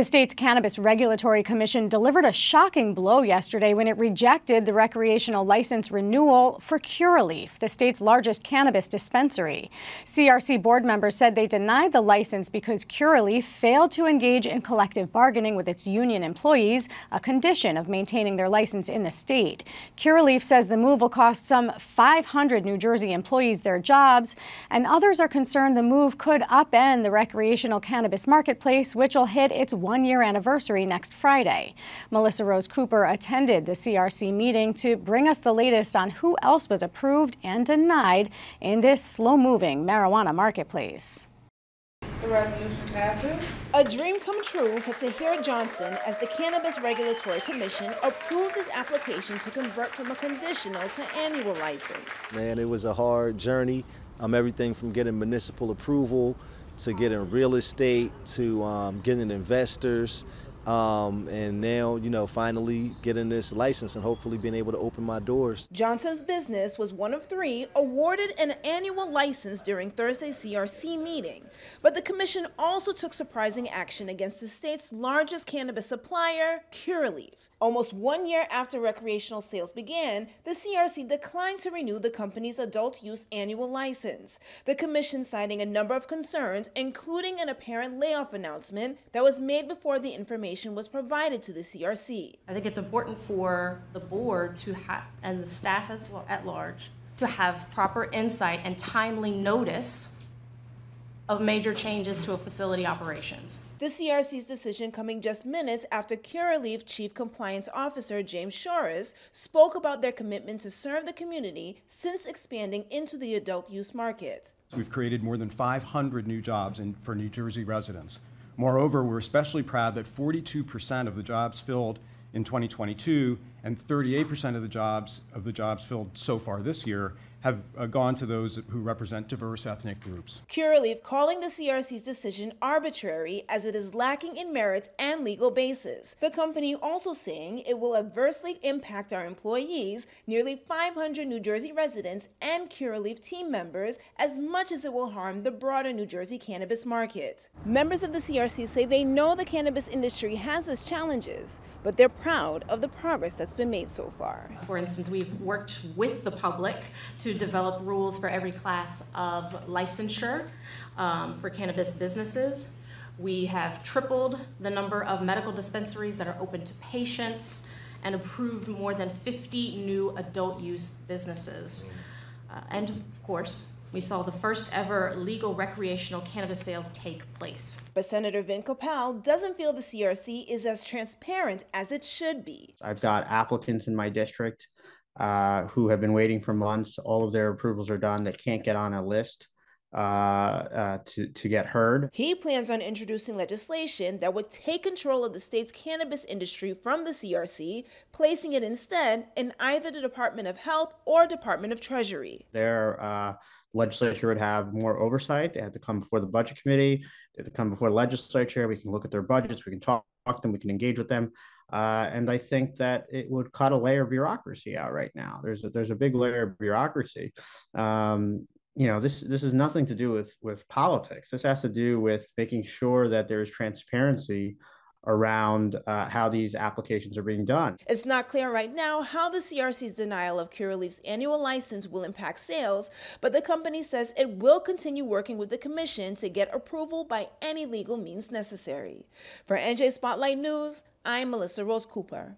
The state's Cannabis Regulatory Commission delivered a shocking blow yesterday when it rejected the recreational license renewal for Curaleaf, the state's largest cannabis dispensary. CRC board members said they denied the license because Curaleaf failed to engage in collective bargaining with its union employees, a condition of maintaining their license in the state. Curaleaf says the move will cost some 500 New Jersey employees their jobs, and others are concerned the move could upend the recreational cannabis marketplace, which will hit its one-year anniversary next Friday. Melissa Rose Cooper attended the CRC meeting to bring us the latest on who else was approved and denied in this slow-moving marijuana marketplace. The resolution passes. A dream come true for Tahir Johnson as the Cannabis Regulatory Commission approved his application to convert from a conditional to annual license. Man, it was a hard journey. Everything from getting municipal approval to getting real estate, to getting investors, and now, you know, finally getting this license and hopefully being able to open my doors. Johnson's business was one of three awarded an annual license during Thursday's CRC meeting, but the commission also took surprising action against the state's largest cannabis supplier, Curaleaf. Almost 1 year after recreational sales began, the CRC declined to renew the company's adult use annual license, the commission citing a number of concerns, including an apparent layoff announcement that was made before the information was provided to the CRC. I think it's important for the board to have, and the staff as well at large, to have proper insight and timely notice of major changes to a facility operations. The CRC's decision coming just minutes after Curaleaf Chief Compliance Officer James Shores spoke about their commitment to serve the community since expanding into the adult use market. We've created more than 500 new jobs for New Jersey residents. Moreover, we're especially proud that 42% of the jobs filled in 2022 and 38% of the jobs filled so far this year have gone to those who represent diverse ethnic groups. Curaleaf calling the CRC's decision arbitrary as it is lacking in merits and legal basis. The company also saying it will adversely impact our employees, nearly 500 New Jersey residents and Curaleaf team members, as much as it will harm the broader New Jersey cannabis market. Members of the CRC say they know the cannabis industry has its challenges, but they're proud of the progress that's been made so far. For instance, we've worked with the public to develop rules for every class of licensure for cannabis businesses. We have tripled the number of medical dispensaries that are open to patients and approved more than 50 new adult use businesses. And of course, we saw the first ever legal recreational cannabis sales take place. But Senator Vin Copal doesn't feel the CRC is as transparent as it should be. I've got applicants in my district who have been waiting for months. All of their approvals are done. They can't get on a list to get heard. He plans on introducing legislation that would take control of the state's cannabis industry from the CRC, placing it instead in either the Department of Health or Department of Treasury. Their legislature would have more oversight. They have to come before the Budget Committee. They have to come before the legislature. We can look at their budgets. We can talk to them. We can engage with them. And I think that it would cut a layer of bureaucracy out right now. There's a big layer of bureaucracy. You know, this is nothing to do with politics. This has to do with making sure that there is transparency around how these applications are being done. It's not clear right now how the CRC's denial of Curaleaf's annual license will impact sales, but the company says it will continue working with the commission to get approval by any legal means necessary. For NJ Spotlight News, I'm Melissa Rose Cooper.